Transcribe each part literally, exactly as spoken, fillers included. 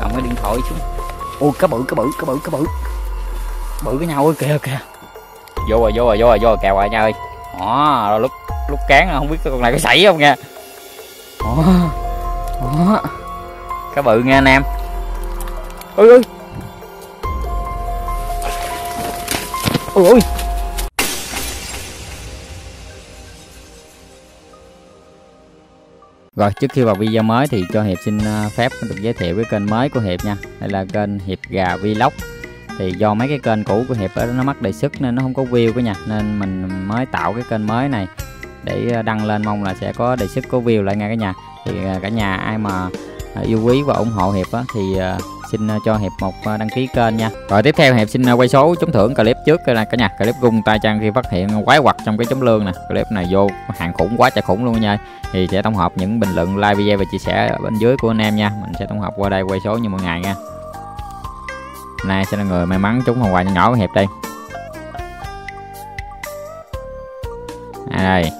Cầm cái điện thoại xuống. Ôi cá bự, cá bự, cá bự, cá bự. Bự với nhau ơi, kìa kìa. Vô rồi, vô rồi, vô rồi, vô rồi, kèo rồi nha ơi. Đó, lúc lúc cán không biết con này có xảy không nha. Đó. Đó. Cá bự nha anh em. Ôi ơi. Ôi ôi. Rồi, trước khi vào video mới thì cho Hiệp xin phép được giới thiệu với kênh mới của Hiệp nha. Đây là kênh Hiệp Gà Vlog. Thì do mấy cái kênh cũ của Hiệp nó mắc đề xuất nên nó không có view cả nhà, nên mình mới tạo cái kênh mới này để đăng lên, mong là sẽ có đề xuất có view lại nha cả nhà. Thì cả nhà ai mà yêu quý và ủng hộ Hiệp thì xin cho Hiệp một đăng ký kênh nha. Rồi tiếp theo Hiệp xin quay số trúng thưởng clip trước là cả nhà, clip gung tay chân khi phát hiện quái quặc trong cái chống lương nè. Clip này vô hàng khủng quá trời khủng luôn nha. Thì sẽ tổng hợp những bình luận, like video và chia sẻ ở bên dưới của anh em nha. Mình sẽ tổng hợp qua đây quay số như mọi ngày nha. Hôm nay sẽ là người may mắn trúng hòn quà nhỏ nhỏ của Hiệp đây. À đây.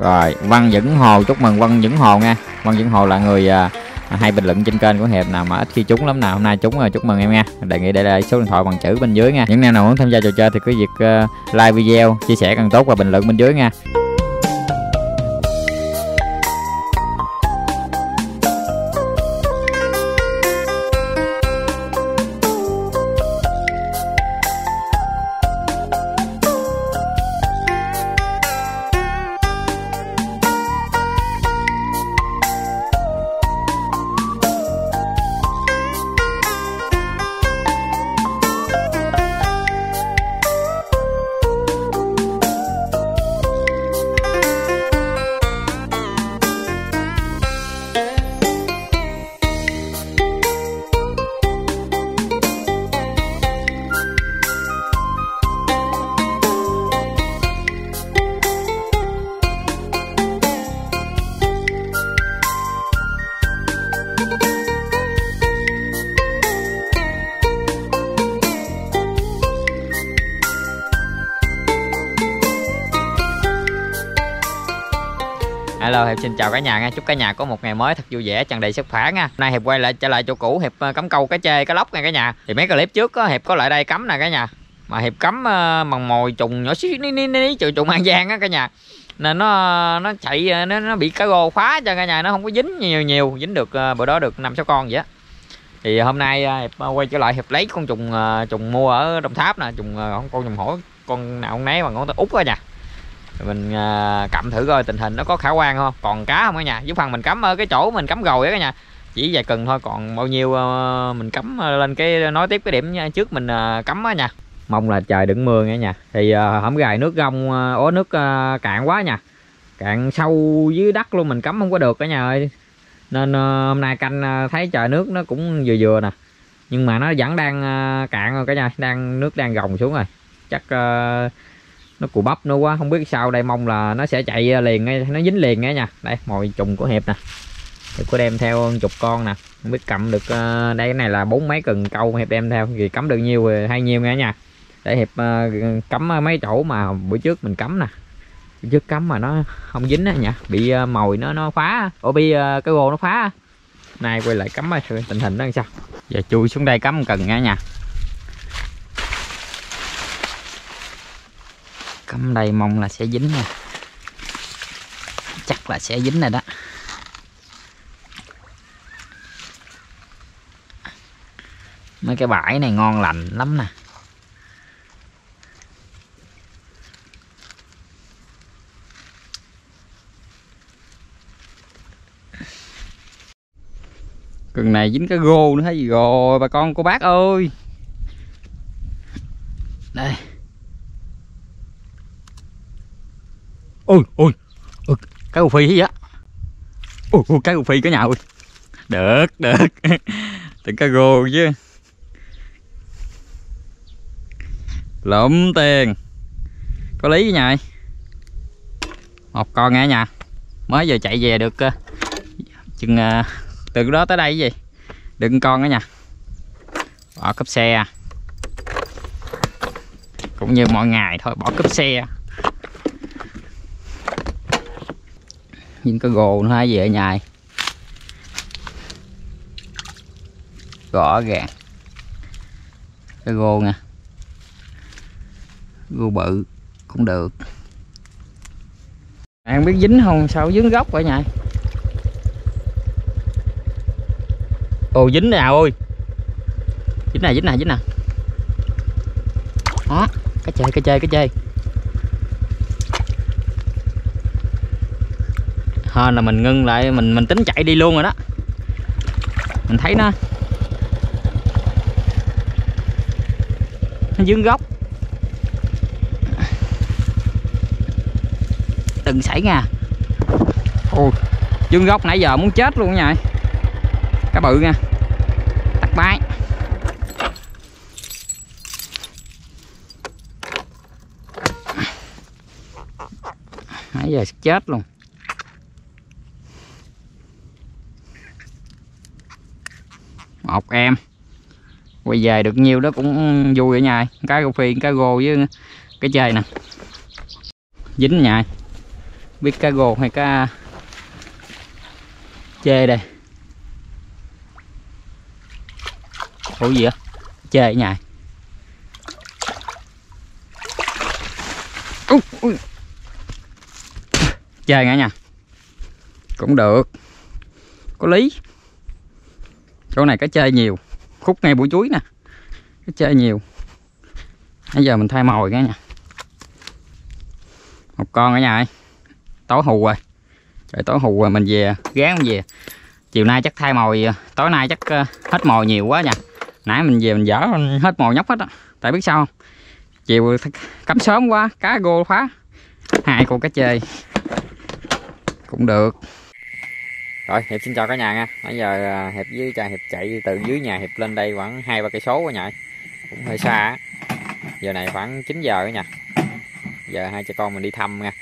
Rồi, Văn Vĩnh Hồ, chúc mừng Văn Vĩnh Hồ nha. Văn Vĩnh Hồ là người à, hay bình luận trên kênh của Hiệp nào mà ít khi trúng lắm nào, hôm nay trúng rồi, chúc mừng em nha. Đề nghị để lại số điện thoại bằng chữ bên dưới nha. Những em nào muốn tham gia trò chơi thì cứ việc uh, like video, chia sẻ càng tốt và bình luận bên dưới nha. Hello, Hiệp xin chào cả nhà nha, chúc cả nhà có một ngày mới thật vui vẻ, tràn đầy sức khỏe nha. Hôm nay Hiệp quay lại trở lại chỗ cũ, Hiệp cắm câu cá chê, cá lóc nha cả nhà. Thì mấy clip trước đó, Hiệp có lại đây cắm nè cả nhà, mà Hiệp cắm bằng mồi trùng nhỏ xíu ní ní ní trùng An Giang á cả nhà, nên nó nó chạy nó nó bị cá rô khóa cho cả nhà, nó không có dính nhiều nhiều, dính được bữa đó được năm sáu con vậy á. Thì hôm nay Hiệp quay trở lại, Hiệp lấy con trùng trùng mua ở Đồng Tháp nè, trùng con trùng hổ, con nào con nấy bằng ngón tay út á nhà. Mình cắm thử coi tình hình nó có khả quan không, còn cá không cả nhà. Với phần mình cắm ở cái chỗ mình cắm gồi á cả nhà, chỉ vài cần thôi, còn bao nhiêu mình cắm lên cái nói tiếp cái điểm trước mình cắm á nha. Mong là trời đừng mưa nha nhà. Thì hổm gài nước gông ố nước cạn quá nha, cạn sâu dưới đất luôn, mình cắm không có được cả nhà ơi. Nên hôm nay canh thấy trời nước nó cũng vừa vừa nè, nhưng mà nó vẫn đang cạn rồi cả nhà, đang nước đang gồng xuống rồi, chắc nó cù bắp nữa quá, không biết sao đây. Mong là nó sẽ chạy liền, nó dính liền nha nha. Đây mồi trùng của Hiệp nè, Hiệp có đem theo chục con nè, không biết cầm được. Đây cái này là bốn mấy cần câu Hiệp đem theo, thì cắm được nhiều hay nhiều nha nha. Để Hiệp cắm mấy chỗ mà bữa trước mình cắm nè, bữa trước cắm mà nó không dính á nha, bị mồi nó nó phá, ổ bi cái gô nó phá. Nay quay lại cắm tình hình nó làm sao. Giờ chui xuống đây cắm cần nha nha. Cắm đây mong là sẽ dính nha, chắc là sẽ dính rồi đó. Mấy cái bãi này ngon lành lắm nè. Cần này dính cái gô nữa thấy gì rồi bà con cô bác ơi. Đây. Ôi ôi ôi cái gù phi vậy. Ôi ôi cái gù phi cả nhà ơi. Được được. Từng cá rô chứ. Lụm tiền. Có lý với nhà ơi. Một con nghe nhà. Mới giờ chạy về được chừng từ đó tới đây cái gì. Đừng con đó nha. Bỏ cúp xe. Cũng như mọi ngày thôi, bỏ cúp xe. Nhìn cái gồ nó hay gì ở nhà. rõ ràng. Cái gô nè, gô bự cũng được. Em biết dính không, sao dính gốc vậy nhỉ? Ồ, dính nè ơi, dính nè, dính nè, dính nè. Đó, cá chê, cá chê, cá chê. Hên là mình ngưng lại, mình mình tính chạy đi luôn rồi đó. Mình thấy nó nó dướng gốc. Đừng xảy nha. Ôi, dướng gốc nãy giờ muốn chết luôn nha. Cá bự nha. Tắt máy. Nãy giờ chết luôn. Một em quay về được nhiều đó cũng vui ở nhà. Cái gô phi, cái gô với cái chày nè, dính nhà. Biết cá gô hay cá chê đây. Ủa gì á, chê ở nhà. Ui, ui. Chê ngã nha, cũng được, có lý. Chỗ này cá chê nhiều, khúc ngay buổi chuối nè, cá chê nhiều. Bây giờ mình thay mồi cái nha, một con ở nhà ấy. Tối hù rồi, trời tối hù rồi, mình về gán về. Chiều nay chắc thay mồi, tối nay chắc hết mồi nhiều quá nha. Nãy mình về mình dở hết mồi nhóc hết á, tại biết sao không? Chiều cắm sớm quá, cá gô phá, hai con cá chê cũng được. Rồi, Hiệp xin chào cả nhà nha. Bây giờ Hiệp với cha Hiệp chạy từ dưới nhà Hiệp lên đây khoảng hai ba cây số quá nhỉ, cũng hơi xa á. Giờ này khoảng chín giờ đó nha. Giờ hai cha con mình đi thăm nha,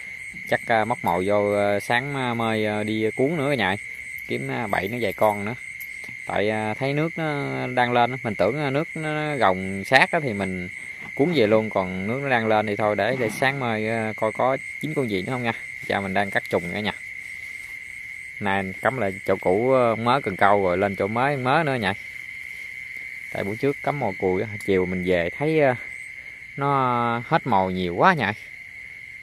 chắc móc mồi vô sáng mơi đi cuốn nữa nha, kiếm bậy nó vài con nữa. Tại thấy nước nó đang lên, mình tưởng nước nó gồng sát thì mình cuốn về luôn, còn nước nó đang lên thì thôi để để sáng mơi coi có chín con gì nữa không nha. Cha mình đang cắt trùng nữa nha. Này cắm lại chỗ cũ mới cần câu rồi lên chỗ mới mới nữa nhỉ. Tại buổi trước cắm mồi cùi chiều mình về thấy nó hết mồi nhiều quá nhỉ.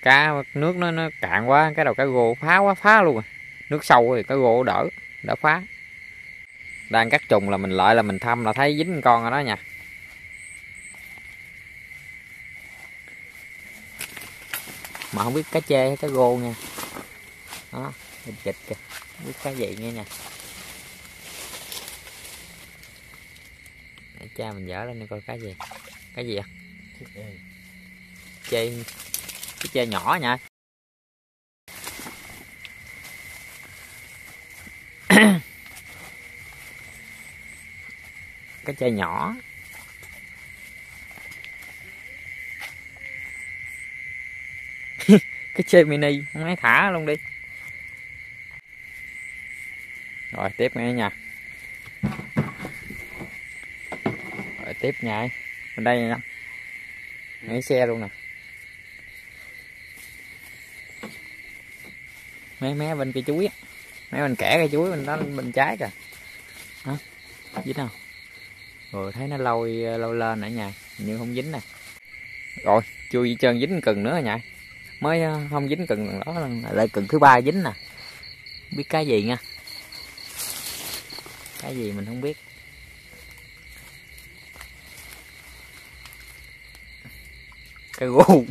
Cá nước nó nó cạn quá, cái đầu cá gô phá quá, phá luôn rồi. Nước sâu thì cá gô đỡ, đỡ phá. Đang cắt trùng là mình lại là mình thăm là thấy dính con rồi đó nha. Mà không biết cá chê hay cá gô nha. Đó, mình dịch kìa. Biết cá gì nghe nha. Để cha mình dở lên đi coi cá gì. Cái gì ạ? Chê, cái chê nhỏ nha. Cái chê nhỏ. Cái chê mini, không ai thả luôn đi. Rồi tiếp nghe nha. Rồi tiếp nha. Bên đây nè. Ngay xe luôn nè. Mé mé bên cây chuối á. Mé bên kẻ cây chuối bên đó bên trái kìa. Hả? Dính không? Rồi thấy nó lôi lôi lên nãy nha, nhưng không dính nè. Rồi, chui gì trơn dính cần nữa nha. Mới không dính cần đó lại cần thứ ba dính nè. Biết cái gì nha. Cái gì mình không biết. Cái gô.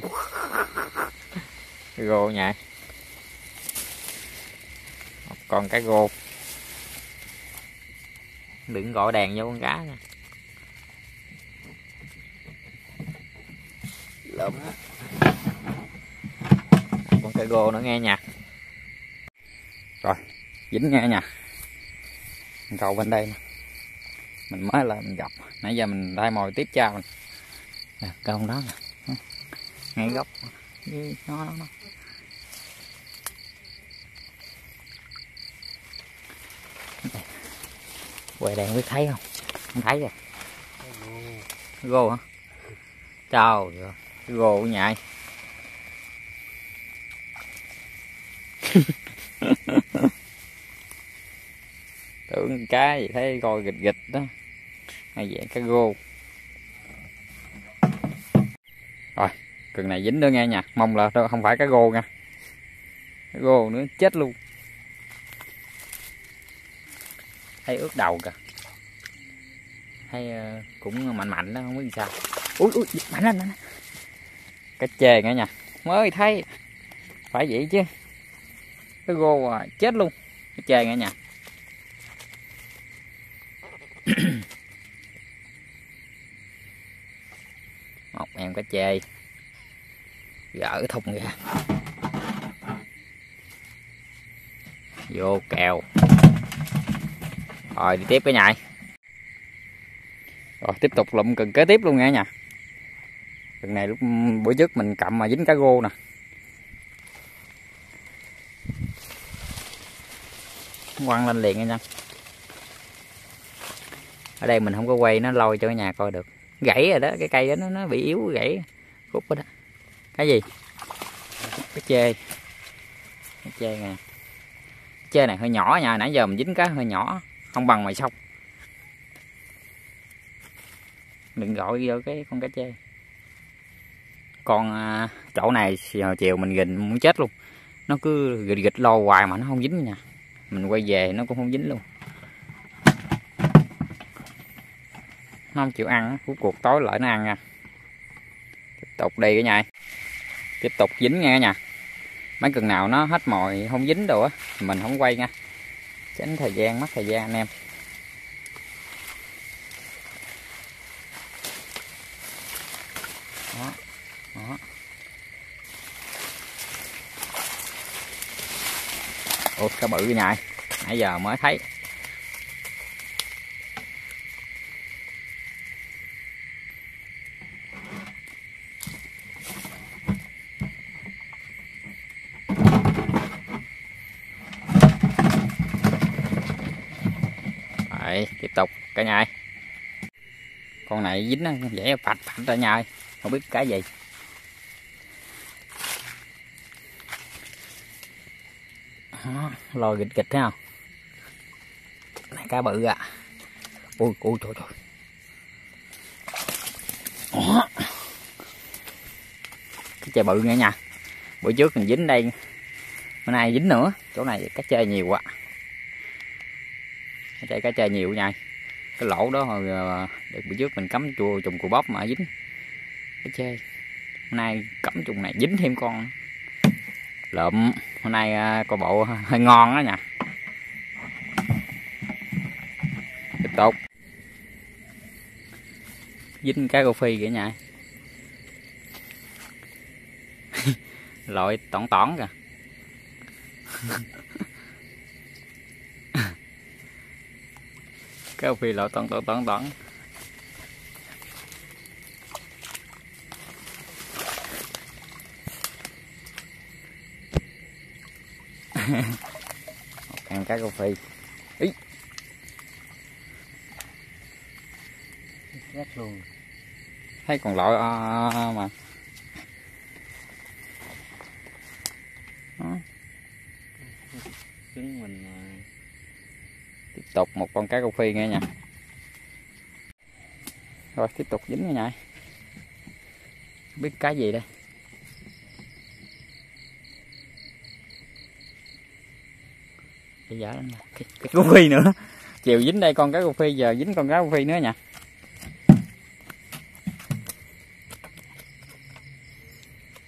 Cái gô nha. Còn cái gô. Đừng gọi đèn vô con cá nha. Lụm. Còn cái gô nữa nghe nha. Rồi, dính nghe nha. Cầu bên đây nè, mình mới là mình gặp, nãy giờ mình thay mồi tiếp cha mình nè, câu đó nè, ngay gốc nó nó quay đèn biết thấy không, không thấy rồi. Gô hả? Trời ơi, gô của nhại. Tưởng cá gì thấy coi gịch gịch đó. hai dạng cá rô. Rồi cần này dính nữa nghe nha, mong là không phải cá rô nha, cá rô nữa chết luôn. Thấy ướt đầu kìa, thấy cũng mạnh mạnh đó, không biết sao. Ui ui mạnh lên, mạnh lên. Cá chê nghe nha, mới thấy phải vậy chứ cái gô à, chết luôn. Cái chê nghe nha. Một em cá chê gỡ thùng ra vô kèo rồi đi tiếp cái nhại. Rồi tiếp tục lụm cần kế tiếp luôn nghe nha. Cần này lúc bữa trước mình cầm mà dính cá gô nè. Quăng lên liền nha. Ở đây mình không có quay nó lôi cho cái nhà coi được. Gãy rồi đó, cái cây đó nó, nó bị yếu gãy khúc đó. Cái gì? Cái chê. Cái chê nè. Chê này hơi nhỏ nha, nãy giờ mình dính cá hơi nhỏ, không bằng ngoài sông. Đừng gọi vô cái con cá chê. Con chỗ này hồi chiều mình gìn muốn chết luôn. Nó cứ gịch gịch lo hoài mà nó không dính nha. Mình quay về nó cũng không dính luôn. Nó không chịu ăn, cuối cuộc tối lại nó ăn nha. Tiếp tục đi cái nhà. Tiếp tục dính nghe nha. Mấy cần nào nó hết mồi không dính đồ á, mình không quay nha. Tránh thời gian, mất thời gian anh em. Đó, đó. Ủa, cá bự cái này nãy giờ mới thấy. Đấy, tiếp tục cả nhà. Con này dính dễ phạch phạch ra nhà, không biết cái gì. Lòi gịch gịch thấy không? Này cá bự à. Ui ui trời trời. Ủa. Cái chè bự nghe nha. Bữa trước mình dính đây, bữa nay dính nữa. Chỗ này cá chê nhiều quá. Cá chê cá chê nhiều quá nha. Cái lỗ đó hồi đợt bữa trước mình cắm chua trùng cù bóp mà dính cá chê. Hôm nay cắm trùng này dính thêm con lượm. Hôm nay coi bộ hơi ngon đó nha. Tiếp tục dính cá rô phi kìa nha. Loại tỏn tỏn kìa. Cá rô phi loại tỏn tỏn tỏn tỏn. Ăn cá rô phi. Ý. Rất luôn. Thấy còn loại à, à, mà. Đó. Mình tiếp tục một con cá rô phi nghe nha. Rồi tiếp tục dính nghe nha. Không biết cái gì đây. Cái rô phi nữa. Chiều dính đây con cá rô phi, giờ dính con cá rô phi nữa nha.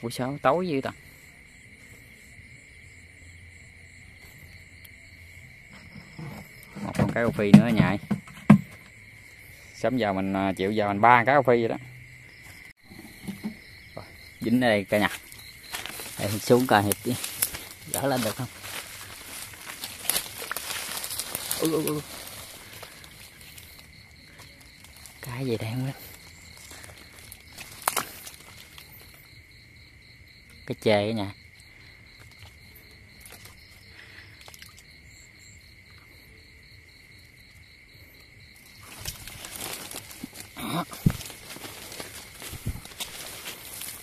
Ủa sao tối dữ ta. Một con cá rô phi nữa nha. Sớm giờ mình chịu giờ mình ba cá rô phi vậy đó. Rồi, dính ở đây cả nhà. Để xuống coi Hiệp gỡ lên được không. Ừ, ừ, ừ. Cái gì đây không biết. Cái chê đó nha.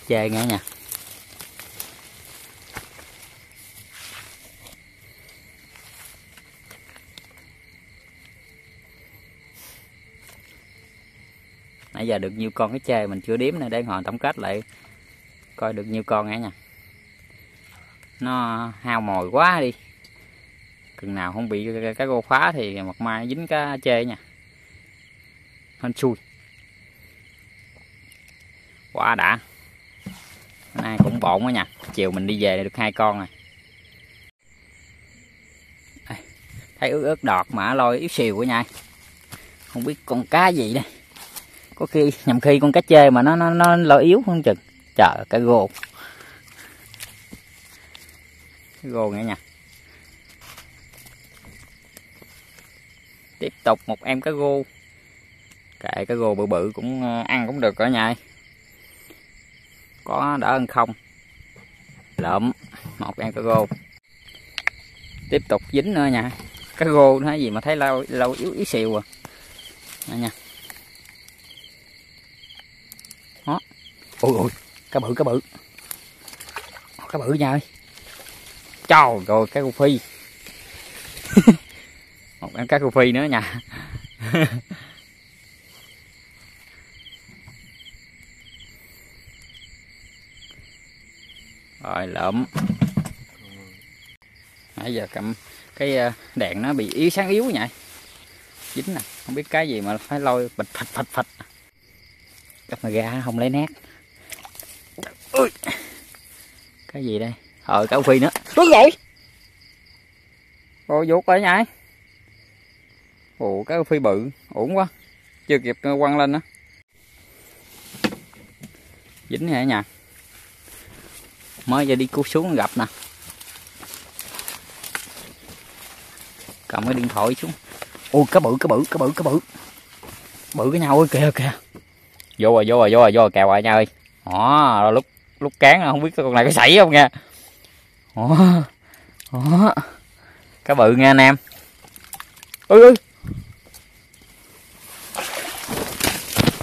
Chê nghe nha. nãy giờ được nhiều con cái chê mình chưa đếm này, để ngồi tổng kết lại coi được nhiều con nữa nha. Nó hao mồi quá đi, chừng nào không bị cá gô khóa thì mặt mai dính cá chê nha, hên xui quá đã. Hôm nay cũng bộn quá nha, chiều mình đi về được hai con này. Thấy ướt ướt đọt mà lôi yếu xìu của nha, không biết con cá gì đây, có khi nhầm khi con cá chê mà nó nó nó lôi yếu không chừng. Trời, cá gô, cá gô nghe nha. Tiếp tục một em cá gô, kệ cá gô bự bự cũng ăn cũng được cả nhà, có đỡ hơn không. Lượm một em cá gô, tiếp tục dính nữa nha. Cá gô nó gì mà thấy lâu lâu yếu yếu xìu à. Đó nha. Đó. Ôi ôi, cá bự cá bự. Cá bự nha ơi. Trời rồi, cá gô phi. Một em cá gô phi nữa nha. Rồi lượm. Nãy giờ cầm cái đèn nó bị yếu sáng yếu vậy, dính nè, không biết cái gì mà phải lôi bịch phật phật phật. Cặp mà gà không lấy nét. Ui, cái gì đây? Ờ cá phi nữa. Cái vậy? Ô vuốt rồi nhảy. Ồ cá phi bự, ổn quá. Chưa kịp quăng lên nữa. Dính hả nhà. Mới giờ đi cứu xuống gặp nè. Cầm cái điện thoại xuống. Ôi cá bự cá bự cá bự cá bự bự cái nhau ơi, kìa kìa, vô rồi vô rồi vô rồi vô rồi kèo rồi nha ơi. Đó, lúc lúc cán không biết con này có sảy không nha. Đó, đó. Cá bự nha anh em. Ôi ôi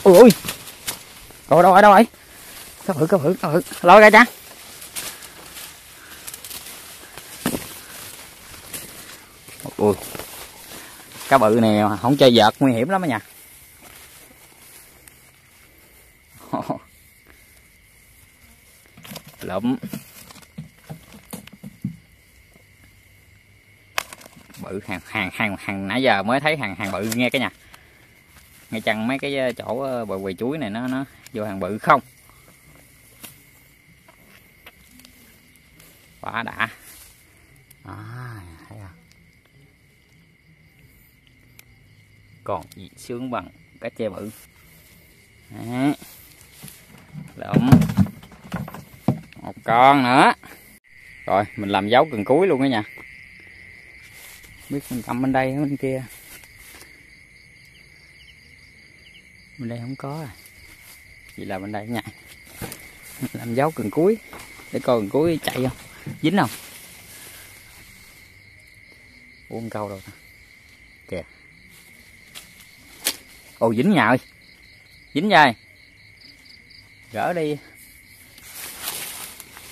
ôi ôi rồi đâu rồi đâu rồi cá bự cá bự cá bự lôi ra cha. Ui, cá bự này không chơi vợt nguy hiểm lắm á nha. Lụm bự hàng hàng hàng hàng nãy giờ mới thấy hàng hàng bự nghe cái nha. Ngay chăng mấy cái chỗ bờ quầy chuối này nó nó vô hàng bự không. Quá đã. À, thấy không? Còn gì sướng bằng cá chê bự. Đấy. Lụm một con nữa. Rồi mình làm dấu gần cuối luôn đó nha. Biết mình cầm bên đây bên kia. Bên đây không có à. Vậy là bên đây nha. Làm dấu gần cuối để coi gần cuối chạy không, dính không. Uống câu đâu ta. Kìa. Ồ dính nhà ơi, dính nha, gỡ đi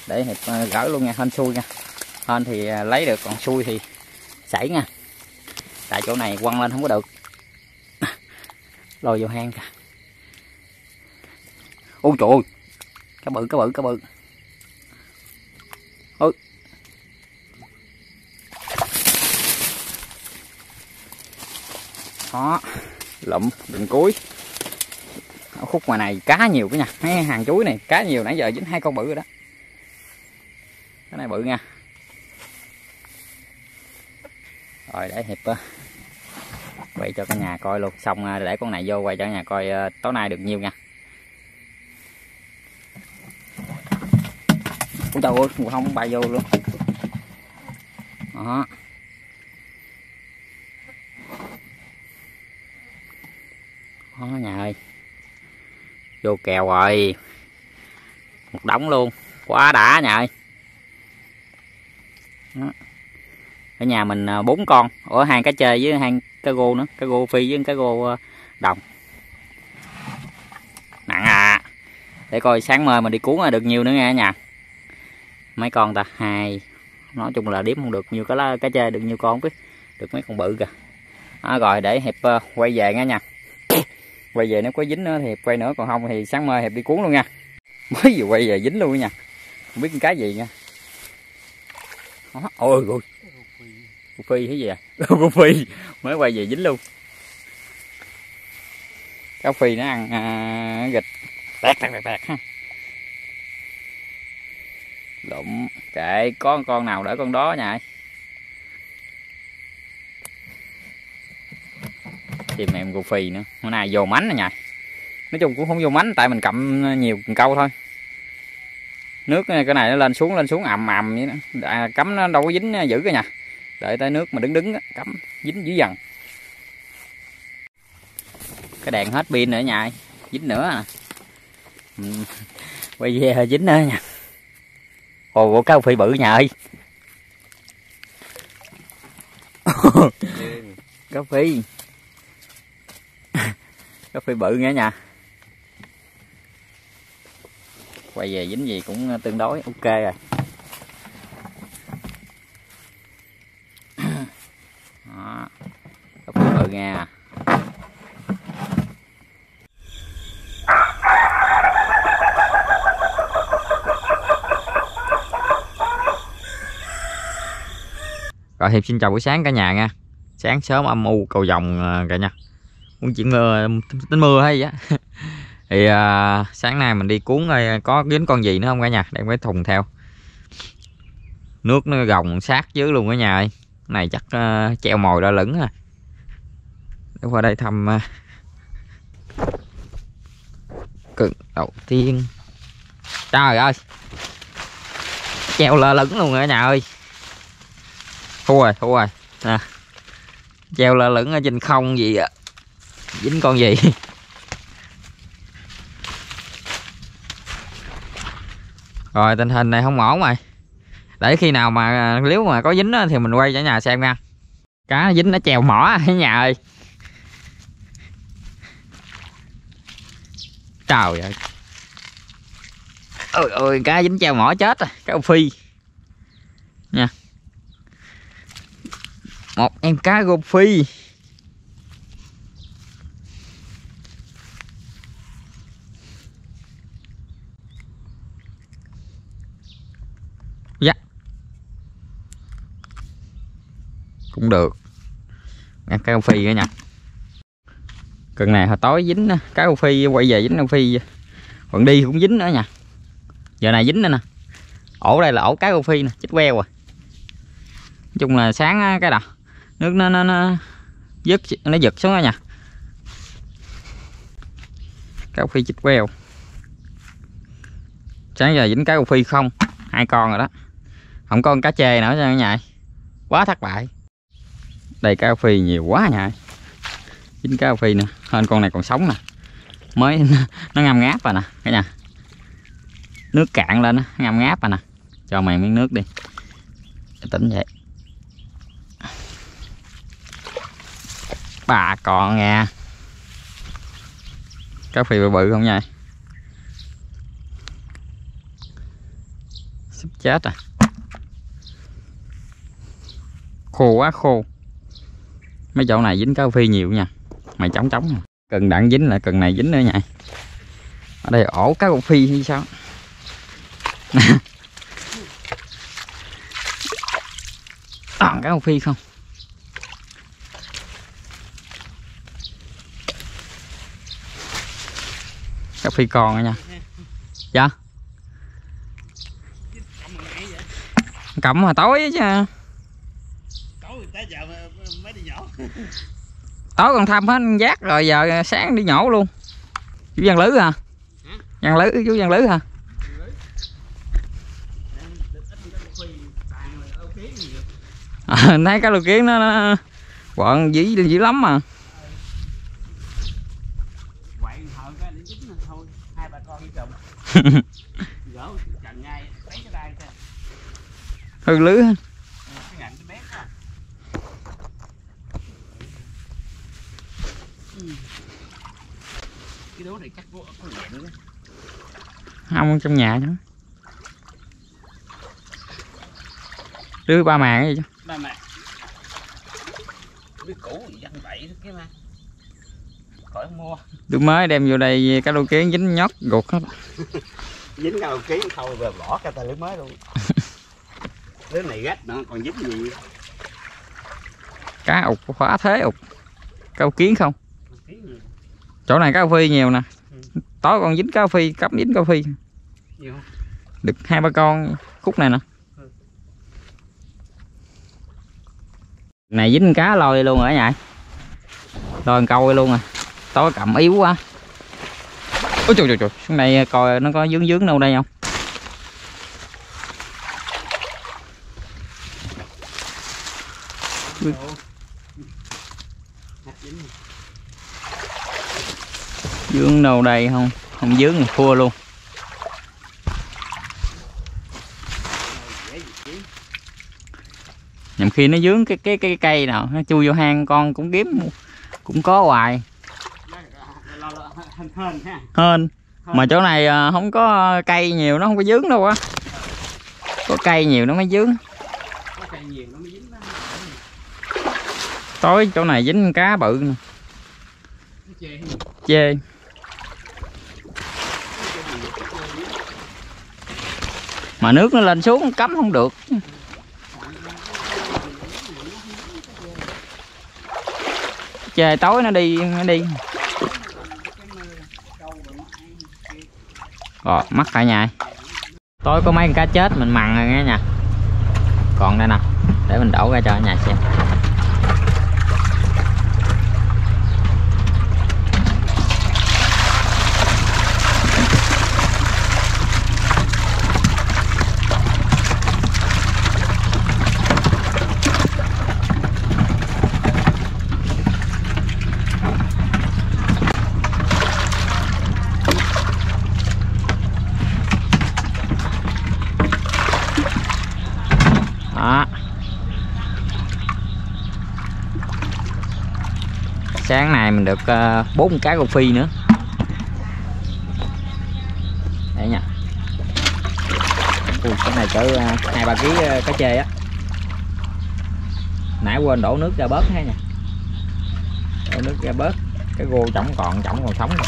để Hiệp gỡ luôn nha, hên xui nha, hên thì lấy được còn xui thì xảy nha, tại chỗ này quăng lên không có được, lôi vô hang kìa. Ôi trời ơi, cá bự cá bự cá bự. Ôi đó, lụm đường cuối. Ở khúc ngoài này cá nhiều cái nha, mấy hàng chuối này cá nhiều, nãy giờ dính hai con bự rồi đó. Cái này bự nha. Rồi để Hiệp quay cho cả nhà coi luôn, xong để con này vô quay cho cả nhà coi tối nay được nhiêu nha. Ủa trời ơi, mùa không bay vô luôn. Đó. Đó nhà ơi, vô kèo rồi, một đống luôn, quá đã nhà ơi. Đó. Ở nhà mình bốn con, ở hang cá chê với hang cá gô nữa, cá gô phi với cá gô đồng. Nặng à, để coi sáng mời mình đi cuốn được nhiều nữa nha nhà. Mấy con ta hai, nói chung là đếm không được nhiều cá cá chê, được nhiều con, biết được mấy con bự kìa. Đó, rồi để Hiệp quay về nha nha. quay về nếu có dính nữa thì Hiệp quay nữa, còn không thì sáng mai Hiệp đi cuốn luôn nha. Mới vừa quay về dính luôn nha, không biết cái gì nha. Ôi ôi cô Phi cái gì à, cô Phi mới quay về dính luôn. Cá Phi nó ăn à, gịch tẹt tẹt tẹt tẹt ha, lụm kệ, có con nào đỡ con đó nha. Tìm em cô Phi nữa, hôm nay vô mánh nè nha. Nói chung cũng không vô mánh tại mình cầm nhiều câu thôi. Nước cái này nó lên xuống lên xuống ầm ầm vậy đó. À, cắm nó đâu có dính giữ cái nha. Đợi tới nước mà đứng đứng cắm dính dữ dằn. Cái đèn hết pin nữa nha, dính nữa nè. Uhm, quay về hơi dính nữa nha. Ồ, cá Phi bự nha ơi. Cá Phi. Cá Phi bự nghe nha. Quay về dính gì cũng tương đối ok rồi. Đó. Cá Phi bự nghe. Rồi Hiệp xin chào buổi sáng cả nhà nha. Sáng sớm âm u cầu vồng cả nhà. Muốn chỉ mưa tính mưa hay vậy á. Thì à, sáng nay mình đi cuốn có dính con gì nữa không cả nhà, đem cái thùng theo. Nước nó gồng sát dưới luôn cả nhà ơi. Này chắc uh, treo mồi ra lửng ha. Để qua đây thăm uh, cực đầu tiên. Trời ơi, treo lơ lửng luôn cả nhà ơi. Thua rồi, thua rồi nè. Treo lơ lửng ở trên không gì vậy? Dính con gì? Rồi tình hình này không ổn rồi. Để khi nào mà nếu mà có dính thì mình quay cả nhà xem nha. Cá dính nó trèo mỏ cả nhà ơi. Trời ơi. Ôi ôi, cá dính trèo mỏ chết rồi, cá Phi. Nha. Một em cá Gô Phi. Dạ. Cũng được. Cá Gô Phi cả nhà. Cần này hồi tối dính á, cá Gô Phi quay về dính Gô Phi. Còn đi cũng dính nữa nha. Giờ này dính nữa nè. Ổ đây là ổ cá Gô Phi nè, chết queo rồi. Nói chung là sáng cái đó nước nó nó nó giật nó giật xuống đó nha. Cá Gô Phi chích queo. Sáng giờ dính cá Gô Phi không, hai con rồi đó. Không có con cá chê nữa nha nhại. Quá thất bại. Đây cá Gô Phi nhiều quá nhại. Dính cá Gô Phi nữa, hơn con này còn sống nè. Mới nó ngâm ngáp rồi nè cả nhà. Nước cạn lên nó ngâm ngáp rồi nè. Cho mày miếng nước đi. Tỉnh vậy. Bà còn nha. Cá Phi bự bự không nha. Sắp chết à. Khô quá khô. Mấy chỗ này dính cá Phi nhiều nha. Mày chóng chóng nè. Cần đặng dính là cần này dính nữa nha. Ở đây ổ cá Phi hay sao. Còn cá Phi không. Cá Phi còn rồi nha. Dạ. Cẩm hồi tối chứ. Tối còn thăm hết giác rồi giờ sáng đi nhổ luôn. Chú Văn Lứ hả? Văn Lứ, chú Văn Lứ hả? À, thấy cá lô kiến nó, nó quận dữ dữ lắm mà. Hư lưới. Không trong nhà nữa. Đưa ba màng cái gì chứ? Ba màng. Cái cũ vậy, cái ma. khỏi mua. Tôi mới đem vô đây cá đôi kiến dính nhót ruột hết. Dính cá đôi kiến thôi rồi bỏ cái tài lưới mới luôn. Lưới này rách nữa còn dính gì. Cá ục khóa thế ục. Cá đôi kiến không? Kiến chỗ này cá đôi phi nhiều nè. Ừ. Tối còn dính cá đôi phi, cắm dính cá đôi phi. Nhiều không? Được hai ba con khúc này nè. Ừ. Này dính cá lôi luôn rồi nhỉ? Lôi câu luôn rồi. Tối cầm yếu quá. Ôi trời trời trời, xuống đây coi nó có dướng dướng đâu đây không? Dướng đâu đây không? Không dướng thì thua luôn. Nhằm khi nó dướng cái cái cái cây nào nó chui vô hang con cũng kiếm cũng có hoài. Hên mà chỗ này không có cây nhiều nó không có dướng đâu á. Có cây nhiều nó mới dướng. Tối chỗ này dính cá bự nè. Chê. Mà nước nó lên xuống cấm không được. Trời tối nó đi nó đi. Rồi mắc cả nhà. Tối có mấy con cá chết mình mặn rồi nghe nha. Còn đây nè, để mình đổ ra cho nhà xem. Sáng này mình được bốn cá rô phi nữa. Đấy nha. Ui, cái này cỡ hai ba ký cá chê á. Nãy quên đổ nước ra bớt ha nha. Đổ nước ra bớt. Cái rô chổng còn chổng còn sống rồi.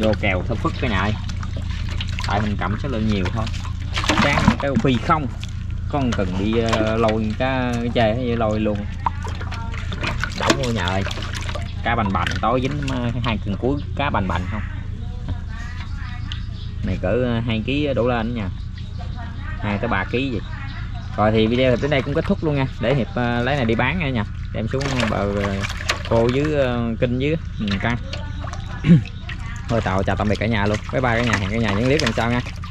Vô kèo thơm phức cái này. Tại mình cầm số lượng nhiều thôi. Sáng cá rô phi không. Con cần đi lôi cá chê hay vậy lôi luôn. Đổ vô nhà ơi. Cá bành bành tối dính hai cần cuối cá bành bành không. Này cỡ hai ký đổ lên đó nha. hai tới ba ký vậy. Rồi thì video Hiệp đến đây cũng kết thúc luôn nha. Để Hiệp lấy này đi bán nha nha. Đem xuống bờ cô dưới kinh dưới mình căng. Thôi tàu chào tạm biệt cả nhà luôn. Bye bye cả nhà, hẹn cả nhà những clip lần sau nha.